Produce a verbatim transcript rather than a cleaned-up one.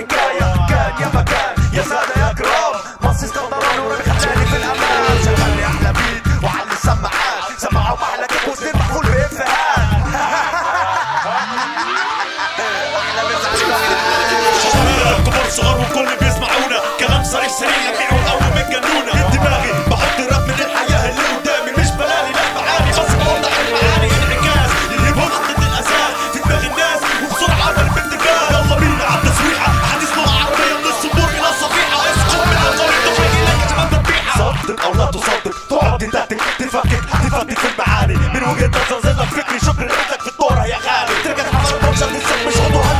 الحكاية كان يا مكان يا سادة يا كرام مصيص طبران ورخداني في الأمان شغلني أحلى بيت وحل السماعات سمعوا أحلى كيك وسنين محول بإفهات أحلى بزعلان شباب كبار صغار والكل بيسمعونا كلام صريح سريع لميعون أول من جنونا من دماغي بحط راب من الحياة اللي قدامي مش بلالي لا معاني بس بوضح المعاني انعكاس اللي بوضحت الأساس في دماغ الناس وبسرعة بالابتكار يلا بينا على التسويحة حديث لغة عربية من الصبور إلى الصفيحة اسقط من الطريق تفرق لك جمال تطبيعة صدق أو لا تصدق تعد تاتي تفكك تفكك في المعاني من وجهة نظر زينك فكري شكر لك في الدورة يا غالي ترجع تحضر برشا تنسك مش عضوها